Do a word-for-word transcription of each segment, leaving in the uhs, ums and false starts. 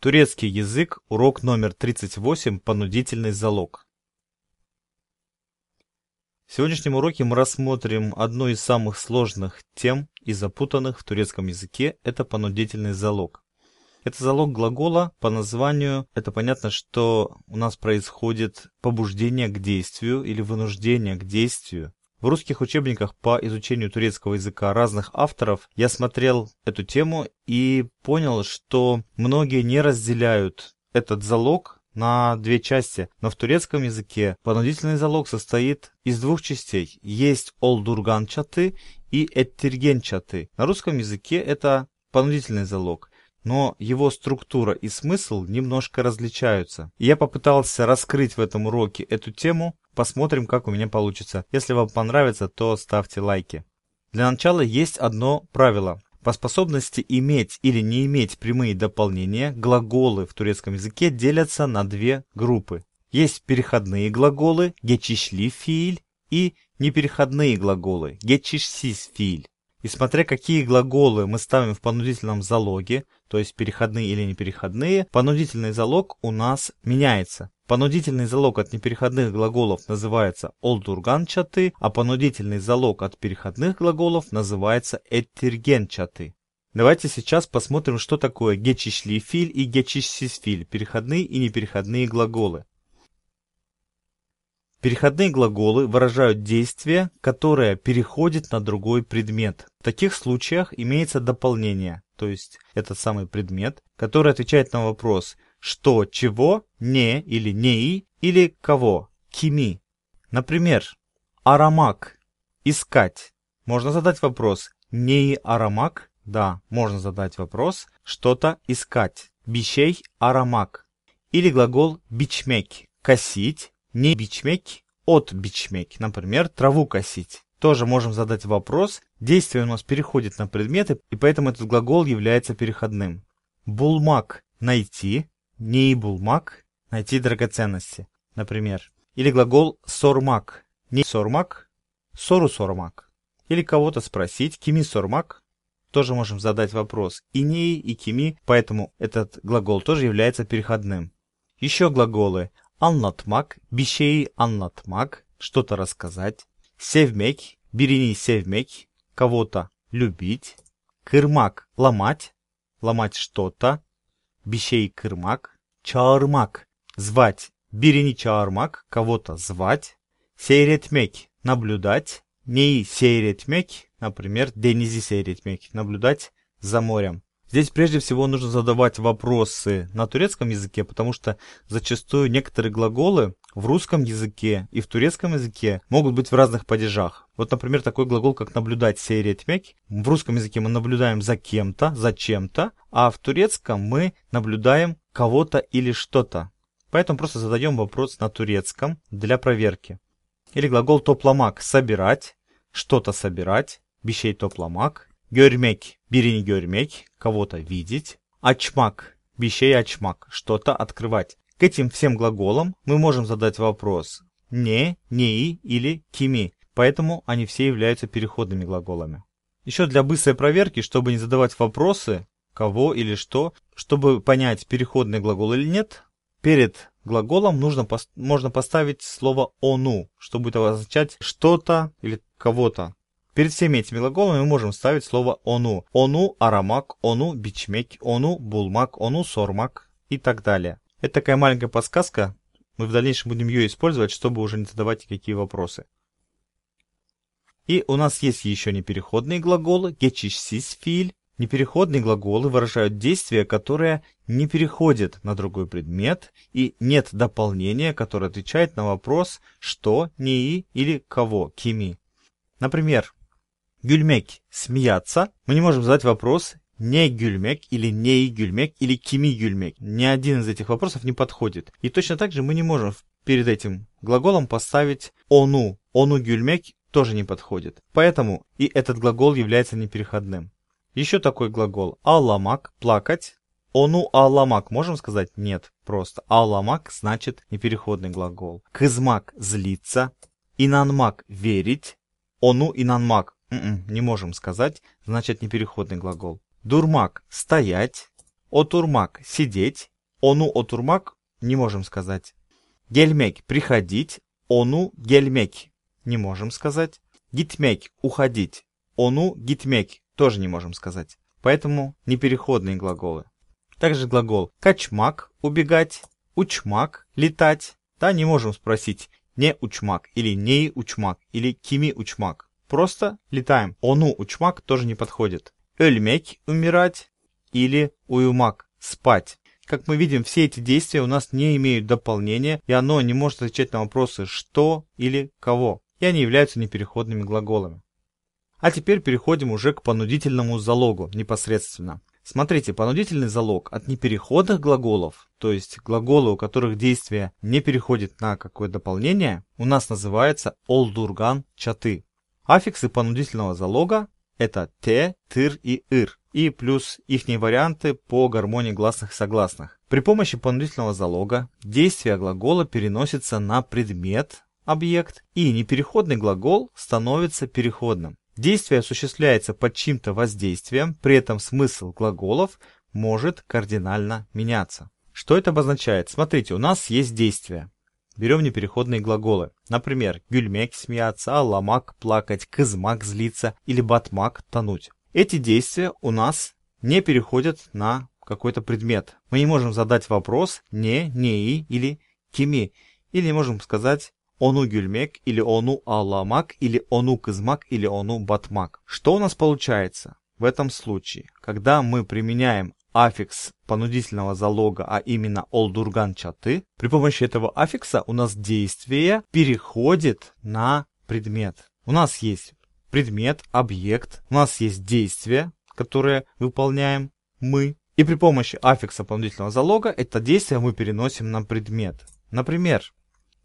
Турецкий язык. Урок номер тридцать восемь. Понудительный залог. В сегодняшнем уроке мы рассмотрим одну из самых сложных тем и запутанных в турецком языке. Это понудительный залог. Это залог глагола. По названию это понятно, что у нас происходит побуждение к действию или вынуждение к действию. В русских учебниках по изучению турецкого языка разных авторов я смотрел эту тему и понял, что многие не разделяют этот залог на две части. Но в турецком языке понудительный залог состоит из двух частей. Есть Oldurgan çatı и Ettirgen çatı. На русском языке это понудительный залог, но его структура и смысл немножко различаются. И я попытался раскрыть в этом уроке эту тему. Посмотрим, как у меня получится. Если вам понравится, то ставьте лайки. Для начала есть одно правило. По способности иметь или не иметь прямые дополнения, глаголы в турецком языке делятся на две группы. Есть переходные глаголы Gechishli fil и непереходные глаголы Gechishsiz fil. И смотря какие глаголы мы ставим в понудительном залоге, то есть переходные или непереходные, понудительный залог у нас меняется. Понудительный залог от непереходных глаголов называется Oldurgan çatı, а понудительный залог от переходных глаголов называется Ettirgen çatı. Давайте сейчас посмотрим, что такое Gechishli fil и Gechishsiz fil, переходные и непереходные глаголы. Переходные глаголы выражают действие, которое переходит на другой предмет. В таких случаях имеется дополнение, то есть этот самый предмет, который отвечает на вопрос «что», «чего», «не» или «неи» или «кого», «кими». Например, «арамак» – «искать». Можно задать вопрос «неи арамак»? Да, можно задать вопрос «что-то искать». «Бишей арамак». Или глагол «бичмек» – «косить». Не бичмек, от бичмек, например, траву косить. Тоже можем задать вопрос. Действие у нас переходит на предметы, и поэтому этот глагол является переходным. Булмак – найти, не булмак – найти драгоценности, например. Или глагол сормак, не сормак, сору сормак. Или кого-то спросить, кими сормак. Тоже можем задать вопрос и не, и кими, поэтому этот глагол тоже является переходным. Еще глаголы. Anlatmak, bir şeyi anlatmak, что-то рассказать. Sevmek, birini sevmek, кого-то любить. Kırmak, ломать, ломать что-то. Bir şeyi kırmak. Çağırmak, звать, birini çağırmak, кого-то звать. Seyretmek, наблюдать. Neyi seyretmek, например, denizi seyretmek, наблюдать за морем. Здесь прежде всего нужно задавать вопросы на турецком языке, потому что зачастую некоторые глаголы в русском языке и в турецком языке могут быть в разных падежах. Вот, например, такой глагол, как наблюдать, seyretmek. В русском языке мы наблюдаем за кем-то, за чем-то, а в турецком мы наблюдаем кого-то или что-то. Поэтому просто задаем вопрос на турецком для проверки. Или глагол тоplamak, собирать, что-то собирать, bir şey toplamak. Görmek, birini görmek, кого-то видеть. Açmak, bir şey açmak, что-то открывать. К этим всем глаголам мы можем задать вопрос не, неи или кими, поэтому они все являются переходными глаголами. Еще для быстрой проверки, чтобы не задавать вопросы кого или что, чтобы понять, переходный глагол или нет, перед глаголом нужно, можно поставить слово onu, что будет означать что-то или кого-то. Перед всеми этими глаголами мы можем ставить слово onu. Onu арамак, onu бичмек, onu булмак, onu сормак и так далее. Это такая маленькая подсказка. Мы в дальнейшем будем ее использовать, чтобы уже не задавать никакие вопросы. И у нас есть еще непереходные глаголы. Gechishsiz fil. Непереходные глаголы выражают действие, которое не переходит на другой предмет, и нет дополнения, которое отвечает на вопрос «что», «неи» или «кого», «кими». Например, гюльмек – смеяться. Мы не можем задать вопрос не гюльмек или не гюльмек или кими гюльмек. Ни один из этих вопросов не подходит. И точно так же мы не можем перед этим глаголом поставить onu. Onu гюльмек тоже не подходит. Поэтому и этот глагол является непереходным. Еще такой глагол ağlamak – плакать. Onu ağlamak можем сказать? Нет, просто ağlamak значит непереходный глагол. Kızmak – злиться. İnanmak – верить. Onu inanmak. Не можем сказать, значит непереходный глагол. Durmak – стоять. Oturmak – сидеть, onu oturmak не можем сказать. Gelmek – приходить, onu gelmek не можем сказать. Gitmek – уходить, onu gitmek тоже не можем сказать. Поэтому непереходные глаголы. Также глагол качмак – убегать, учмак – летать. Да, не можем спросить не учмак или не учмак или кими учмак. Просто летаем. Onu учмак тоже не подходит. Ölmek – умирать или uyumak – спать. Как мы видим, все эти действия у нас не имеют дополнения, и оно не может отвечать на вопросы что или кого, и они являются непереходными глаголами. А теперь переходим уже к понудительному залогу непосредственно. Смотрите, понудительный залог от непереходных глаголов, то есть глаголы, у которых действие не переходит на какое дополнение, у нас называется Oldurgan чатı. Аффиксы понудительного залога это те, тыр и ыр, и плюс ихние варианты по гармонии гласных и согласных. При помощи понудительного залога действие глагола переносится на предмет, объект, и непереходный глагол становится переходным. Действие осуществляется под чьим-то воздействием, при этом смысл глаголов может кардинально меняться. Что это обозначает? Смотрите, у нас есть действие. Берем непереходные глаголы. Например, гюльмек – смеяться, аламак – плакать, кызмак – злиться или батмак – тонуть. Эти действия у нас не переходят на какой-то предмет. Мы не можем задать вопрос не, неи или кими, или не можем сказать ону гюльмек, или ону аламак, или ону кызмак, или ону батмак. Что у нас получается в этом случае? Когда мы применяем аффикс понудительного залога, а именно Oldurgan çatı, при помощи этого аффикса у нас действие переходит на предмет. У нас есть предмет, объект, у нас есть действие, которое выполняем мы. И при помощи аффикса понудительного залога это действие мы переносим на предмет. Например,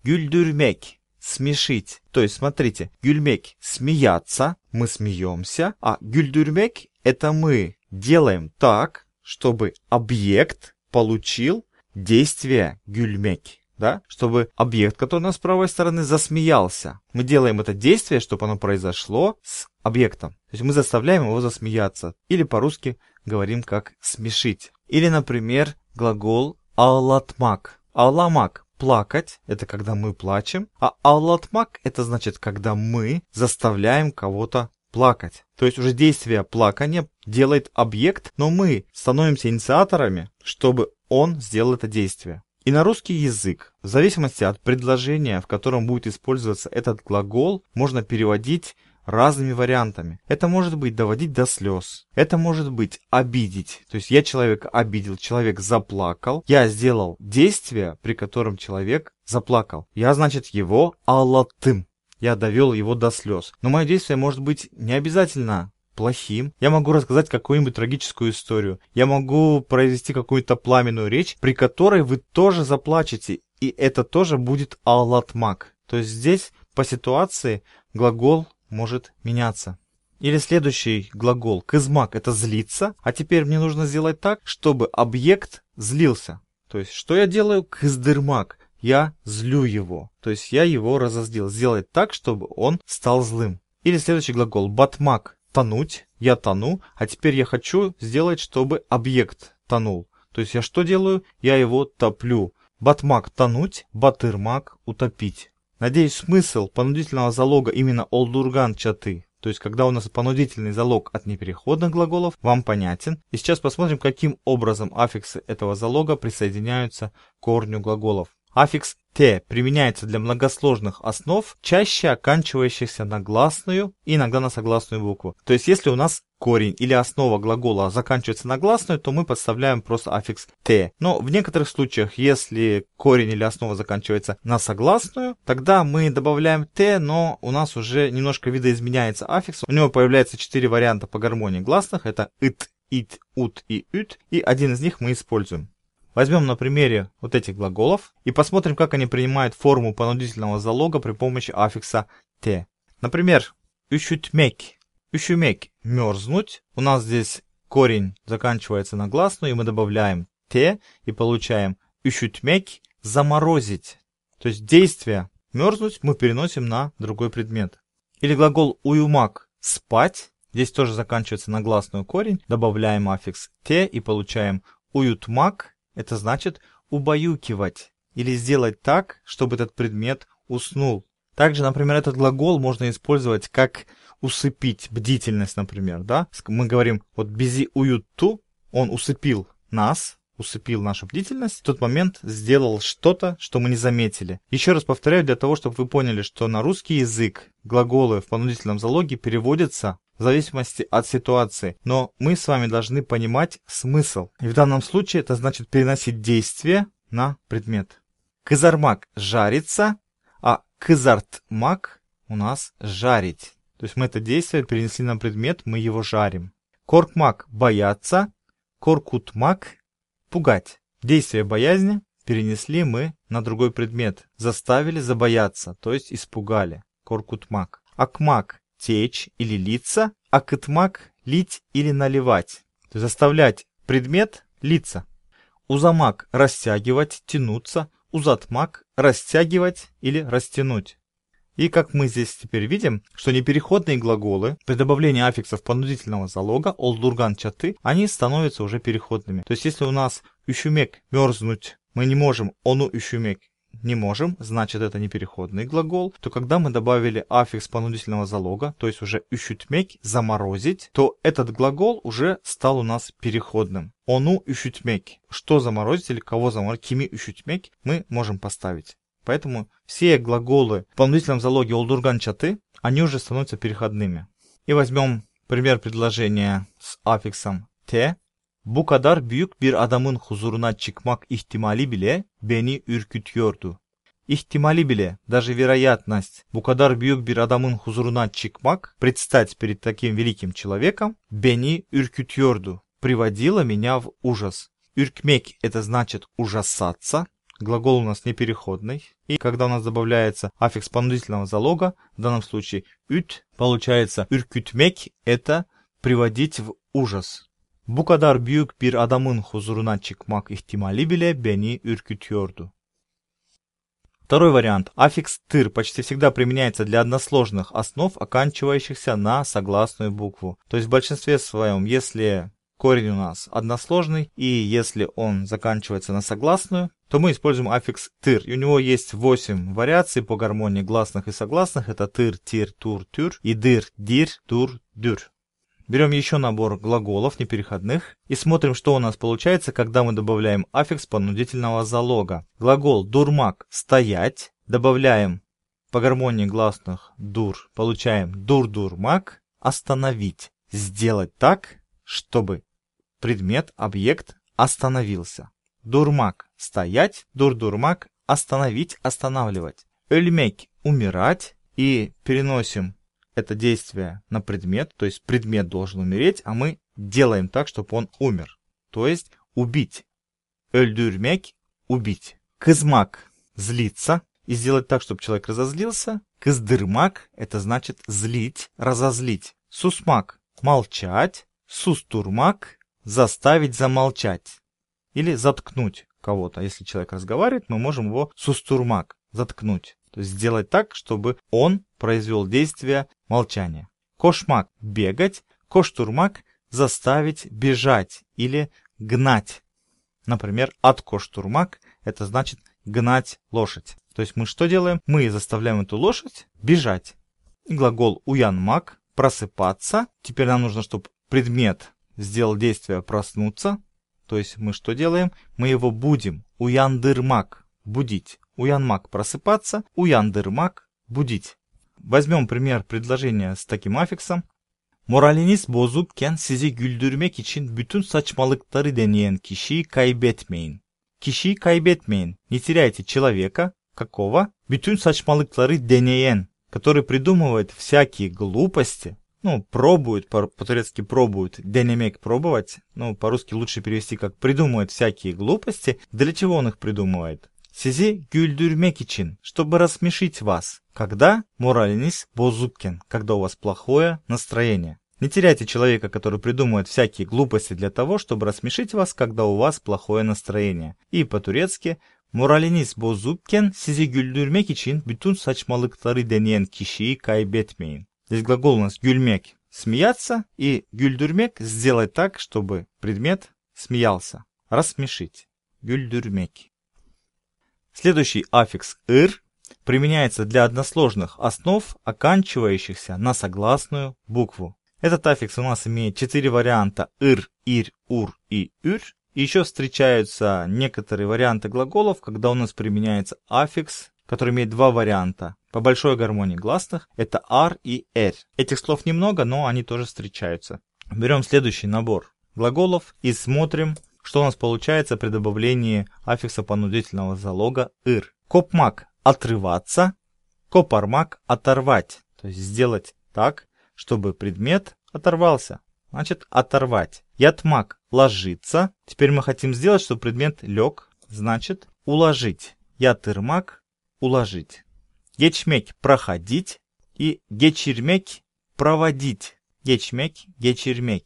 гюльдюрмек – смешить. То есть, смотрите, гюльмек – смеяться, мы смеемся, а гюльдюрмек – это мы делаем так, чтобы объект получил действие гюльмек. Да? Чтобы объект, который у нас с правой стороны, засмеялся. Мы делаем это действие, чтобы оно произошло с объектом. То есть мы заставляем его засмеяться. Или по-русски говорим как смешить. Или, например, глагол аллатмак. Алламак. Плакать – это когда мы плачем, а аллатмак – это значит, когда мы заставляем кого-то плакать. То есть уже действие плакания делает объект, но мы становимся инициаторами, чтобы он сделал это действие. И на русский язык, в зависимости от предложения, в котором будет использоваться этот глагол, можно переводить разными вариантами. Это может быть доводить до слез, это может быть обидеть, то есть я человека обидел, человек заплакал, я сделал действие, при котором человек заплакал. Я, значит, его аллаттым, я довел его до слез. Но мое действие может быть не обязательно плохим. Я могу рассказать какую-нибудь трагическую историю, я могу произвести какую-то пламенную речь, при которой вы тоже заплачете, и это тоже будет аллатмак. То есть здесь по ситуации глагол может меняться. Или следующий глагол кызмак это злиться, а теперь мне нужно сделать так, чтобы объект злился. То есть что я делаю? Кыздырмак. Я злю его. То есть я его разозлил. Сделать так, чтобы он стал злым. Или следующий глагол батмак тонуть. Я тону, а теперь я хочу сделать, чтобы объект тонул. То есть я что делаю? Я его топлю. Батмак тонуть, батырмак утопить. Надеюсь, смысл понудительного залога именно Oldurgan çatı, то есть когда у нас понудительный залог от непереходных глаголов, вам понятен. И сейчас посмотрим, каким образом аффиксы этого залога присоединяются к корню глаголов. Аффикс «те» применяется для многосложных основ, чаще оканчивающихся на гласную и иногда на согласную букву. То есть если у нас корень или основа глагола заканчивается на гласную, то мы подставляем просто аффикс «те». Но в некоторых случаях, если корень или основа заканчивается на согласную, тогда мы добавляем «те», но у нас уже немножко видоизменяется аффикс. У него появляется четыре варианта по гармонии гласных. Это «ит», «ит», «ут» и «ют». И один из них мы используем. Возьмем на примере вот этих глаголов и посмотрим, как они принимают форму понудительного залога при помощи аффикса «те». Например, «üşütmek». «Üşümek» – «мерзнуть». У нас здесь корень заканчивается на гласную, и мы добавляем «те» и получаем «üşütmek» – «заморозить». То есть действие «мерзнуть» мы переносим на другой предмет. Или глагол «uyumak» – «спать». Здесь тоже заканчивается на гласную корень, добавляем аффикс «те» и получаем Уютмак – это значит убаюкивать или сделать так, чтобы этот предмет уснул. Также, например, этот глагол можно использовать как усыпить бдительность, например, да? Мы говорим, вот бизи уютту, он усыпил нас, усыпил нашу бдительность, в тот момент сделал что-то, что мы не заметили. Еще раз повторяю, для того, чтобы вы поняли, что на русский язык глаголы в понудительном залоге переводятся в зависимости от ситуации, но мы с вами должны понимать смысл. И в данном случае это значит переносить действие на предмет. Кызармак – жарится, а кызартмак у нас жарить. То есть мы это действие перенесли на предмет, мы его жарим. Коркмак – бояться, коркутмак – пугать. Действие боязни перенесли мы на другой предмет, заставили забояться, то есть испугали. Коркутмак. Акмак – течь или литься, а кытмак – лить или наливать. То есть заставлять предмет литься. Узамак – растягивать, тянуться. Узатмак – растягивать или растянуть. И как мы здесь теперь видим, что непереходные глаголы при добавлении аффиксов понудительного залога олдурган чаты, они становятся уже переходными. То есть если у нас üşümek – мерзнуть, мы не можем, onu üşümek не можем, значит это непереходный глагол, то когда мы добавили аффикс понудительного залога, то есть уже üşütmek – заморозить, то этот глагол уже стал у нас переходным. Onu üşütmek – что заморозить или кого заморозить, kimi üşütmek мы можем поставить. Поэтому все глаголы в понудительном залоге олдурган чаты, они уже становятся переходными. И возьмем пример предложения с аффиксом te. Bu kadar büyük bir adamın huzuruna çıkmak ihtimali bile beni ürkütüyordu. İhtimali bile, даже вероятность. Bu kadar büyük bir adamın huzuruna çıkmak, предстать перед таким великим человеком, beni ürkütüyordu, приводило меня в ужас. Ürkmek это значит ужасаться. Глагол у нас непереходный. И когда у нас добавляется аффикс понудительного залога, в данном случае üt, получается ürkütmek это приводить в ужас. Bu kadar büyük bir adamın huzuruna çıkmak ihtimali bile beni ürkütüyordu. Второй вариант. Аффикс тыр почти всегда применяется для односложных основ, оканчивающихся на согласную букву. То есть в большинстве своем, если корень у нас односложный и если он заканчивается на согласную, то мы используем аффикс тыр. И у него есть восемь вариаций по гармонии гласных и согласных. Это тыр, тир, тур, тюр и дыр, дир, тур, дюр. Берем еще набор глаголов непереходных и смотрим, что у нас получается, когда мы добавляем аффикс понудительного залога. Глагол дурмак – стоять, добавляем по гармонии гласных дур, получаем дур-дурмак, остановить, сделать так, чтобы предмет, объект остановился. Дурмак – стоять, дур-дурмак, остановить, останавливать. Ölmek – умирать и переносим это действие на предмет, то есть предмет должен умереть, а мы делаем так, чтобы он умер. То есть убить. Öldürmek – убить. Kızmak – злиться. И сделать так, чтобы человек разозлился. Kızdırmak – это значит злить, разозлить. Susmak – молчать. Susturmak – заставить замолчать. Или заткнуть кого-то. Если человек разговаривает, мы можем его susturmak – заткнуть. То есть сделать так, чтобы он произвел действие молчания. Koşmak – бегать. Koşturmak – заставить бежать или гнать. Например, atkoşturmak – это значит гнать лошадь. То есть мы что делаем? Мы заставляем эту лошадь бежать. И глагол uyanmak – просыпаться. Теперь нам нужно, чтобы предмет сделал действие проснуться. То есть мы что делаем? Мы его будим. Uyandırmak – будить. Uyanmak – просыпаться, uyandırmak – будить. Возьмем пример предложения с таким аффиксом. Moraliniz bozukken sizi güldürmek için bütün saçmalıkları deneyen kişiyi kaybetmeyin. Kişiyi kaybetmeyin. Не теряйте человека, какого? Bütün saçmalıkları deneyen, который придумывает всякие глупости. Ну, пробует, по-турецки пробует, denemek пробовать. Ну, по-русски лучше перевести как придумывает всякие глупости. Для чего он их придумывает? Sizi güldürmek için, чтобы рассмешить вас. Когда moraliniz bozukken, когда у вас плохое настроение. Не теряйте человека, который придумывает всякие глупости для того, чтобы рассмешить вас, когда у вас плохое настроение. И по-турецки moraliniz bozukken sizi güldürmek için bütün saçmalıkları deneyen kişiyi kaybetmeyin. Здесь глагол у нас gülmek – смеяться и güldürmek – сделать так, чтобы предмет смеялся. Рассмешить. Güldürmek. Следующий аффикс «ыр» применяется для односложных основ, оканчивающихся на согласную букву. Этот аффикс у нас имеет четыре варианта «ыр», «ирь», «ур» и «ür». И еще встречаются некоторые варианты глаголов, когда у нас применяется аффикс, который имеет два варианта. По большой гармонии гласных это «ар» и «эр». Этих слов немного, но они тоже встречаются. Берем следующий набор глаголов и смотрим, что у нас получается при добавлении аффикса понудительного залога «ыр». Копмак – отрываться, копармак – оторвать. То есть сделать так, чтобы предмет оторвался. Значит, оторвать. Ятмак – ложиться. Теперь мы хотим сделать, чтобы предмет лег. Значит, уложить. Ятырмак – уложить. Гечмек – проходить. И гечирмек – проводить. Гечмек, гечирмек.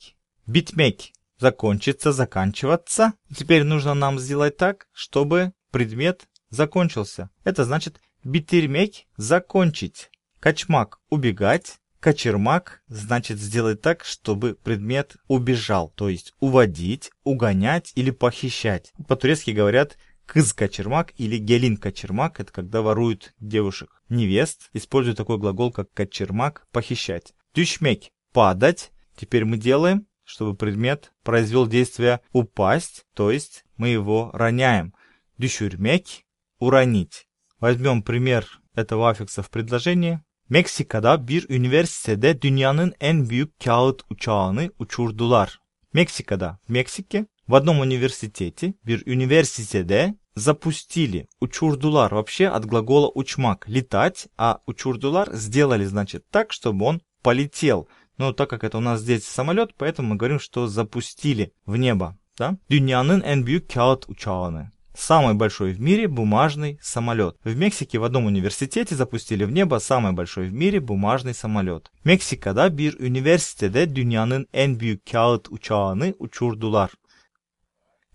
Битмек – закончится, заканчиваться. Теперь нужно нам сделать так, чтобы предмет закончился. Это значит битирмек – закончить. Качмак – убегать. Качермак – значит сделать так, чтобы предмет убежал. То есть уводить, угонять или похищать. По-турецки говорят кыз качермак или гелин качермак. Это когда воруют девушек. Невест используют такой глагол, как качермак – похищать. Düşmek – падать. Теперь мы делаем, чтобы предмет произвел действие упасть, то есть мы его роняем. Düşürmek – уронить. Возьмем пример этого аффикса в предложении. Мексикада bir üniversitede dünyanın en büyük kağıt uçağını uçurdular. Мексикада – в Мексике, в одном университете, bir üniversitede запустили, uçurdular вообще от глагола uçmak – летать, а uçurdular сделали, значит, так, чтобы он полетел. Но так как это у нас здесь самолет, поэтому мы говорим, что запустили в небо. Да? Dünyanın en büyük kağıt uçağını. Самый большой в мире бумажный самолет. В Мексике в одном университете запустили в небо самый большой в мире бумажный самолет. Мексикада bir üniversitede dünyanın en büyük kağıt uçağını uçurdular.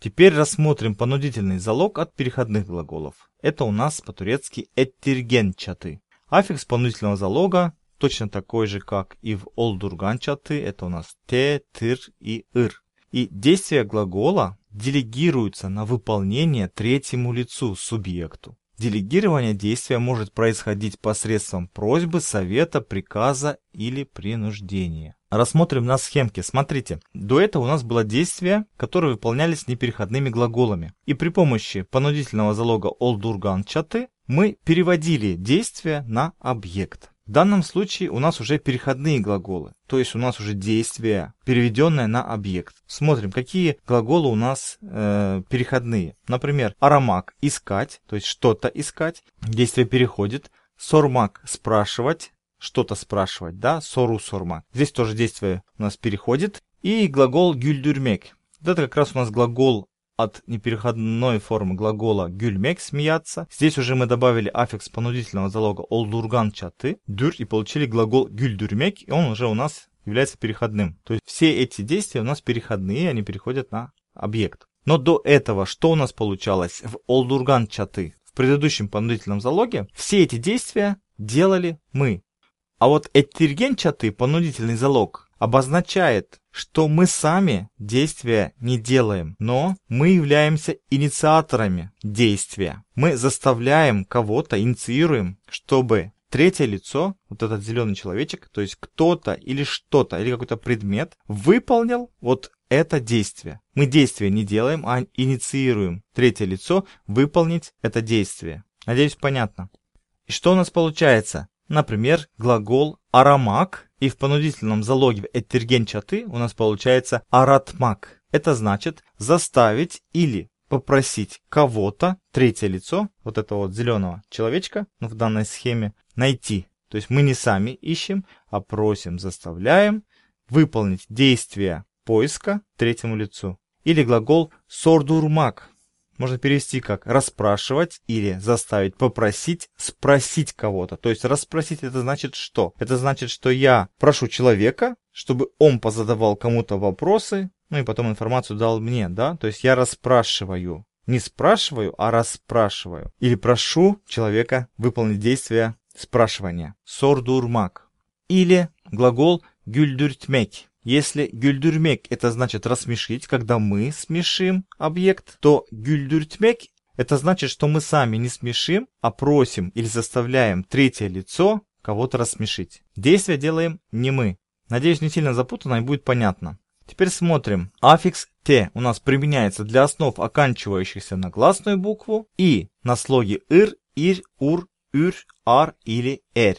Теперь рассмотрим понудительный залог от переходных глаголов. Это у нас по-турецки «этtirgen çatı». Аффикс понудительного залога точно такой же, как и в Oldurgan çatı, это у нас те, тыр и ыр. И действие глагола делегируется на выполнение третьему лицу, субъекту. Делегирование действия может происходить посредством просьбы, совета, приказа или принуждения. Рассмотрим на схемке. Смотрите, до этого у нас было действие, которое выполнялись непереходными глаголами. И при помощи понудительного залога Oldurgan çatı мы переводили действие на объект. В данном случае у нас уже переходные глаголы, то есть у нас уже действие, переведенное на объект. Смотрим, какие глаголы у нас э, переходные. Например, арамак – искать, то есть что-то искать, действие переходит. Сормак – спрашивать, что-то спрашивать, да, сору сормак. Здесь тоже действие у нас переходит. И глагол гюльдюрмек. Вот это как раз у нас глагол от непереходной формы глагола гюльмек – смеяться. Здесь уже мы добавили аффикс понудительного залога Oldurgan çatı, дюр, и получили глагол гюльдюрмек, и он уже у нас является переходным. То есть все эти действия у нас переходные, они переходят на объект. Но до этого что у нас получалось в Oldurgan çatı? В предыдущем понудительном залоге все эти действия делали мы. А вот Ettirgen çatı, понудительный залог, обозначает, что мы сами действия не делаем, но мы являемся инициаторами действия. Мы заставляем кого-то, инициируем, чтобы третье лицо, вот этот зеленый человечек, то есть кто-то или что-то, или какой-то предмет, выполнил вот это действие. Мы действие не делаем, а инициируем третье лицо выполнить это действие. Надеюсь, понятно. И что у нас получается? Например, глагол арамак, и в понудительном залоге в Ettirgen çatı у нас получается аратмак. Это значит заставить или попросить кого-то, третье лицо, вот этого вот зеленого человечка, ну, в данной схеме, найти. То есть мы не сами ищем, а просим, заставляем выполнить действие поиска третьему лицу. Или глагол сордурмак. Можно перевести как «расспрашивать» или «заставить», «попросить», «спросить кого-то». То есть «расспросить» — это значит что? Это значит, что я прошу человека, чтобы он позадавал кому-то вопросы, ну и потом информацию дал мне, да? То есть я расспрашиваю. Не спрашиваю, а расспрашиваю. Или прошу человека выполнить действие спрашивания. Сордурмак. Или глагол «гюльдюртмек». Если güldürmek – это значит рассмешить, когда мы смешим объект, то güldürtmek – это значит, что мы сами не смешим, а просим или заставляем третье лицо кого-то рассмешить. Действие делаем не мы. Надеюсь, не сильно запутанно и будет понятно. Теперь смотрим. Аффикс «те» у нас применяется для основ, оканчивающихся на гласную букву и на слоги «ыр», «ирь», «ур», «ür», «ар» или «эр».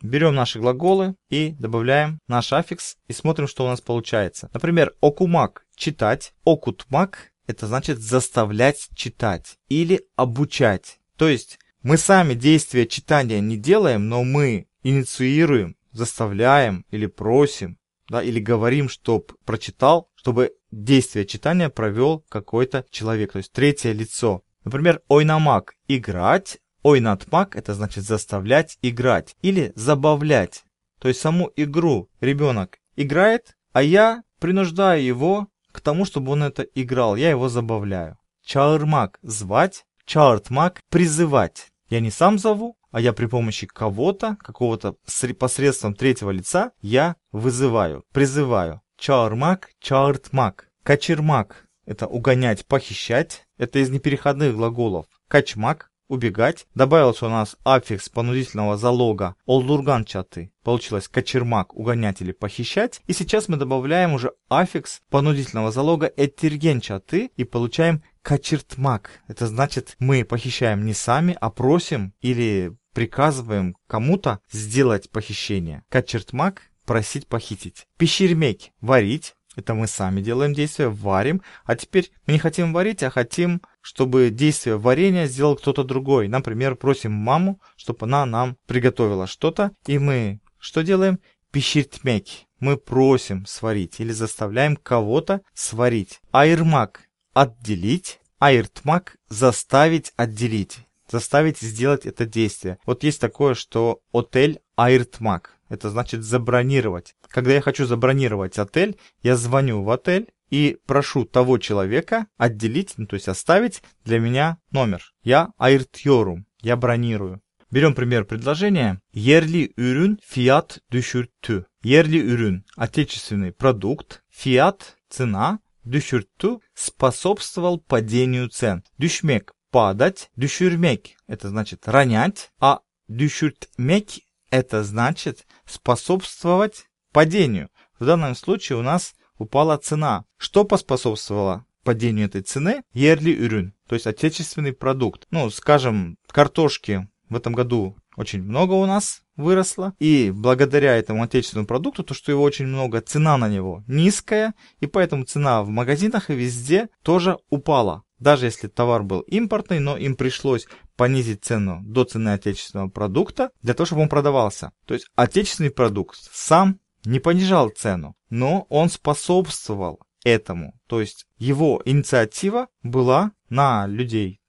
Берем наши глаголы и добавляем наш аффикс и смотрим, что у нас получается. Например, «окумак» – читать, «окутмак» – это значит заставлять читать или обучать. То есть мы сами действия читания не делаем, но мы инициируем, заставляем или просим. Да, или говорим, чтоб прочитал, чтобы действие читания провел какой-то человек, то есть третье лицо. Например, ойнамак – играть, ойнатмак – это значит заставлять играть или забавлять. То есть саму игру ребенок играет, а я принуждаю его к тому, чтобы он это играл, я его забавляю. Чаырмак – звать, чаыртмак – призывать. Я не сам зову, а я при помощи кого-то, какого-то посредством третьего лица, я вызываю, призываю. Чаырмак, чаыртмак. Качырмак – это угонять, похищать. Это из непереходных глаголов. Качмак – убегать. Добавился у нас аффикс понудительного залога «Oldurgan çatı». Получилось качырмак, угонять или похищать. И сейчас мы добавляем уже аффикс понудительного залога «Ettirgen çatı» и получаем качыртмак. Это значит, мы похищаем не сами, а просим или приказываем кому-то сделать похищение. Качыртмак – просить похитить. Пişirmek – варить. Это мы сами делаем действие, варим. А теперь мы не хотим варить, а хотим, чтобы действие варенья сделал кто-то другой. Например, просим маму, чтобы она нам приготовила что-то. И мы что делаем? Пişirmek. Мы просим сварить или заставляем кого-то сварить. Айырмак – отделить. Айыртмак – заставить отделить. Заставить сделать это действие. Вот есть такое, что отель айыртмак. Это значит забронировать. Когда я хочу забронировать отель, я звоню в отель и прошу того человека отделить, ну, то есть оставить для меня номер. Я айртьорум, я бронирую. Берем пример предложения. Yerli ürün fiyat düşürttü. Yerli ürün – отечественный продукт. Fiyat – цена. Düşürttü – способствовал падению цен. Düşmek – падать. Düşürmek – это значит ронять. А düşürtmek – это значит способствовать падению. В данном случае у нас упала цена. Что поспособствовало падению этой цены? Yerli ürün, то есть отечественный продукт. Ну, скажем, картошки в этом году очень много у нас выросло. И благодаря этому отечественному продукту, то, что его очень много, цена на него низкая. И поэтому цена в магазинах и везде тоже упала. Даже если товар был импортный, но им пришлось понизить цену до цены отечественного продукта, для того, чтобы он продавался. То есть отечественный продукт сам не понижал цену, но он способствовал этому. То есть его инициатива была на людей,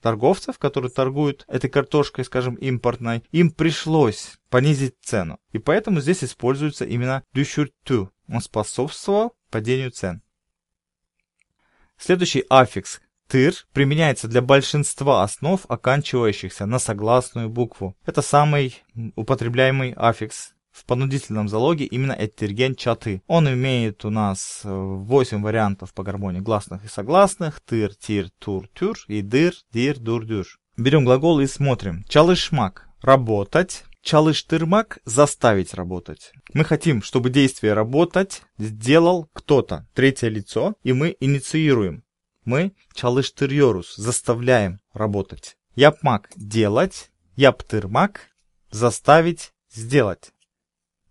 торговцев, которые торгуют этой картошкой, скажем, импортной. Им пришлось понизить цену. И поэтому здесь используется именно düşürttü. Он способствовал падению цен. Следующий аффикс «тыр» применяется для большинства основ, оканчивающихся на согласную букву. Это самый употребляемый аффикс в понудительном залоге именно «Ettirgen çatı». Он имеет у нас восемь вариантов по гармонии гласных и согласных: «тыр», «тир», «тур», «тюр» и «дыр», «дир», «дур», «дюр». Берем глагол и смотрим. «Чалышмак» – работать. Чалыштырмак – заставить работать. Мы хотим, чтобы действие работать сделал кто-то, третье лицо, и мы инициируем. Мы чалыштырьорус – заставляем работать. Япмак – делать. Яптырмак – заставить сделать.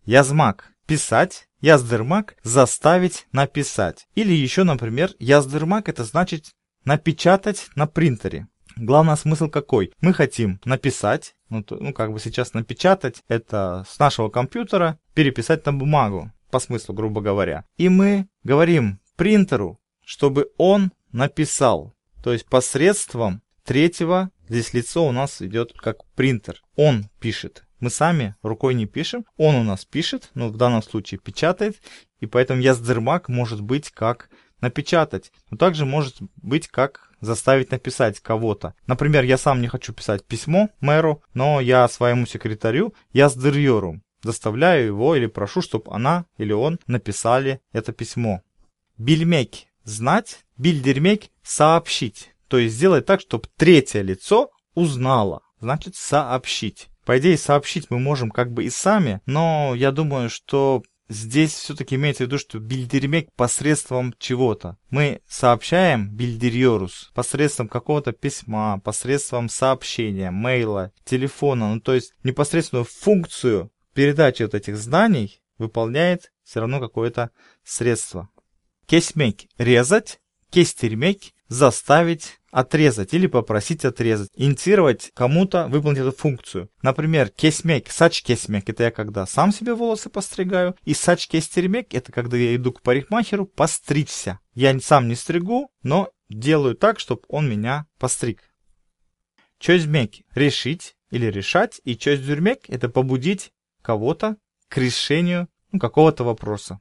Язмак – писать. Яздырмак – заставить написать. Или еще, например, яздырмак – это значит напечатать на принтере. Главный смысл какой? Мы хотим написать, ну, то, ну как бы сейчас напечатать, это с нашего компьютера переписать на бумагу, по смыслу, грубо говоря. И мы говорим принтеру, чтобы он написал, то есть посредством третьего, здесь лицо у нас идет как принтер, он пишет. Мы сами рукой не пишем, он у нас пишет, ну в данном случае печатает, и поэтому яздырмак может быть как напечатать, но также может быть как заставить написать кого-то. Например, я сам не хочу писать письмо мэру, но я своему секретарю яздырьорум Доставляю его или прошу, чтобы она или он написали это письмо. Бильмек – знать, бильдермек – сообщить. То есть сделать так, чтобы третье лицо узнало. Значит, сообщить. По идее, сообщить мы можем как бы и сами, но я думаю, что здесь все-таки имеется в виду, что бильдермек посредством чего-то. Мы сообщаем бильдерьорус посредством какого-то письма, посредством сообщения, мейла, телефона. Ну, то есть непосредственную функцию передачи вот этих знаний выполняет все равно какое-то средство. Кесьмек – резать, кестермек – заставить отрезать или попросить отрезать, инициировать кому-то выполнить эту функцию. Например, кесьмек, сач кесьмек, это я когда сам себе волосы постригаю, и сач кестермек, это когда я иду к парикмахеру постричься. Я сам не стригу, но делаю так, чтобы он меня постриг. Чözmek, решить или решать, и çözdürmek, это побудить кого-то к решению ну, какого-то вопроса.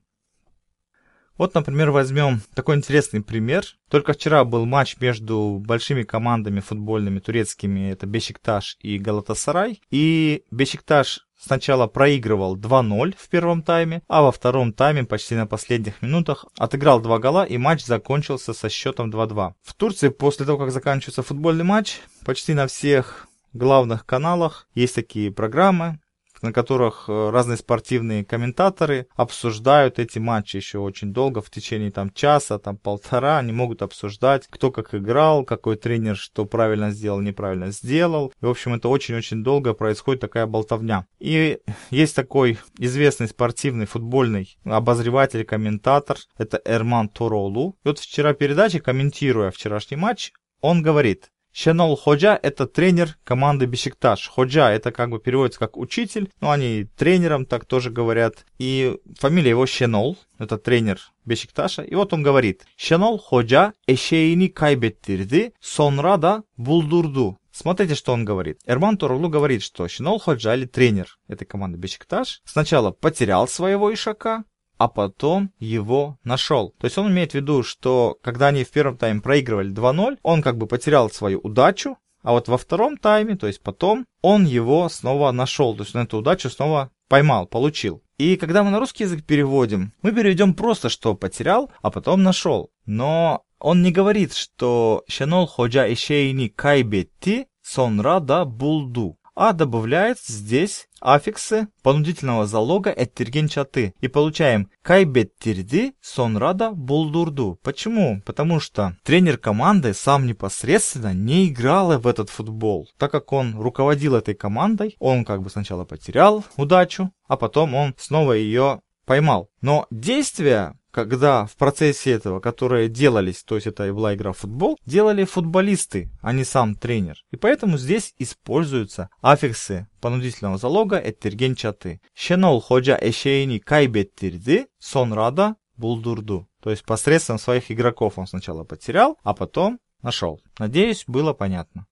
Вот, например, возьмем такой интересный пример. Только вчера был матч между большими командами футбольными турецкими, это Бешикташ и Галатасарай. И Бешикташ сначала проигрывал два ноль в первом тайме, а во втором тайме почти на последних минутах отыграл два гола, и матч закончился со счетом два-два. В Турции после того, как заканчивается футбольный матч, почти на всех главных каналах есть такие программы, на которых разные спортивные комментаторы обсуждают эти матчи еще очень долго, в течение там, часа, там, полтора. Они могут обсуждать, кто как играл, какой тренер что правильно сделал, неправильно сделал. И, в общем, это очень-очень долго происходит такая болтовня. И есть такой известный спортивный футбольный обозреватель, комментатор, это Эрман Торолу. И вот вчера передаче, комментируя вчерашний матч, он говорит: Шенол Hodja – это тренер команды Бешикташ. Ходжа – это как бы переводится как учитель, но они тренером так тоже говорят. И фамилия его Шенол, это тренер Бешикташа. И вот он говорит: Шенол Hodja eşeğini kaybettirdi, sonra da buldurdu. Смотрите, что он говорит. Эрман Торолу говорит, что Шенол Hodja, или тренер этой команды Бешикташ, сначала потерял своего ишака, а потом его нашел. То есть он имеет в виду, что когда они в первом тайме проигрывали два ноль, он как бы потерял свою удачу, а вот во втором тайме, то есть потом, он его снова нашел, то есть он эту удачу снова поймал, получил. И когда мы на русский язык переводим, мы переведем просто, что потерял, а потом нашел. Но он не говорит, что Şenol Hodja eşeğini kaybetti, sonra da buldu. А добавляет здесь аффиксы понудительного залога «Ettirgen çatı». И получаем «Kaybettirdi, sonra da buldurdu». Почему? Потому что тренер команды сам непосредственно не играл в этот футбол. Так как он руководил этой командой, он как бы сначала потерял удачу, а потом он снова ее поймал. Но действия, когда в процессе этого, которые делались, то есть это и была игра в футбол, делали футболисты, а не сам тренер. И поэтому здесь используются аффиксы понудительного залога «Ettirgen çatı». Şenol Hodja eşeğini kaybettirdi, sonra da buldurdu. То есть посредством своих игроков он сначала потерял, а потом нашел. Надеюсь, было понятно.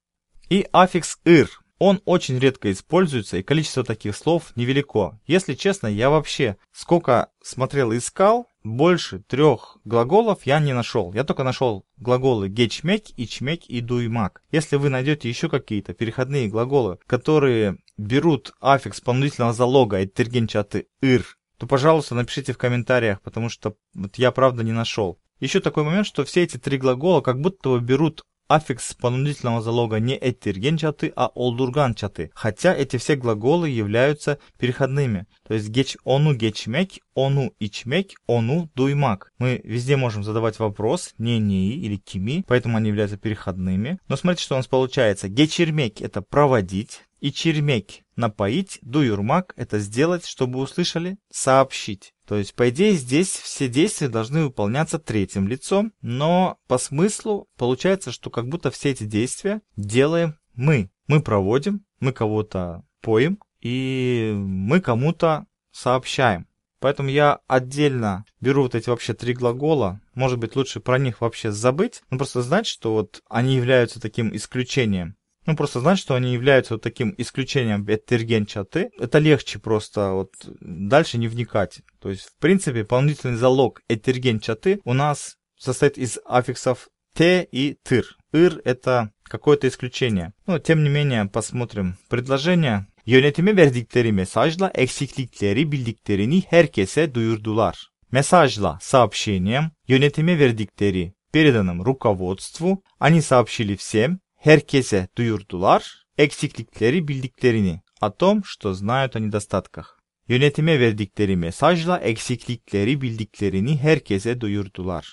И аффикс «ır». Он очень редко используется, и количество таких слов невелико. Если честно, я вообще сколько смотрел и искал, больше трех глаголов я не нашел. Я только нашел глаголы гечмек, ичмек и дуймак. Если вы найдете еще какие-то переходные глаголы, которые берут аффикс понудительного залога «Ettirgen çatı ır», то, пожалуйста, напишите в комментариях, потому что вот я правда не нашел. Еще такой момент, что все эти три глагола как будто бы берут аффикс понудительного залога не «Ettirgen çatı», а «Oldurgan çatı», хотя эти все глаголы являются переходными. То есть «geç onu geçmek», «onu içmek», «onu duymak». Мы везде можем задавать вопрос «не неи» или «kimi», поэтому они являются переходными. Но смотрите, что у нас получается. «Geçirmek» – это «проводить», «içirmek» – «напоить», «duyurmak» – это «сделать», чтобы услышали, «сообщить». То есть, по идее, здесь все действия должны выполняться третьим лицом, но по смыслу получается, что как будто все эти действия делаем мы. Мы проводим, мы кого-то поим и мы кому-то сообщаем. Поэтому я отдельно беру вот эти вообще три глагола. Может быть, лучше про них вообще забыть, но просто знать, что вот они являются таким исключением. Ну, просто знать, что они являются вот таким исключением «Ettirgen çatı». Это легче просто вот дальше не вникать. То есть, в принципе, понудительный залог «Ettirgen çatı» у нас состоит из аффиксов «те» и «тыр». «Ыр» — это какое-то исключение. Но, тем не менее, посмотрим предложение. Yönetime verdikleri mesajla eksiklikleri bildiklerini herkese duyurdular. Mesajla сообщением yönetime verdikleri переданным руководству они сообщили всем, herkese duyurdular eksiklikleri bildiklerini о том, что знают о недостатках. Yönetime verdikleri mesajla eksiklikleri bildiklerini herkese duyurdular.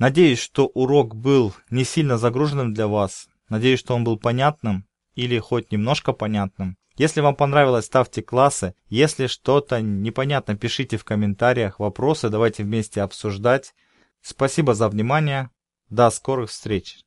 Надеюсь, что урок был не сильно загруженным для вас. Надеюсь, что он был понятным или хоть немножко понятным. Если вам понравилось, ставьте классы. Если что-то непонятно, пишите в комментариях вопросы. Давайте вместе обсуждать. Спасибо за внимание. До скорых встреч.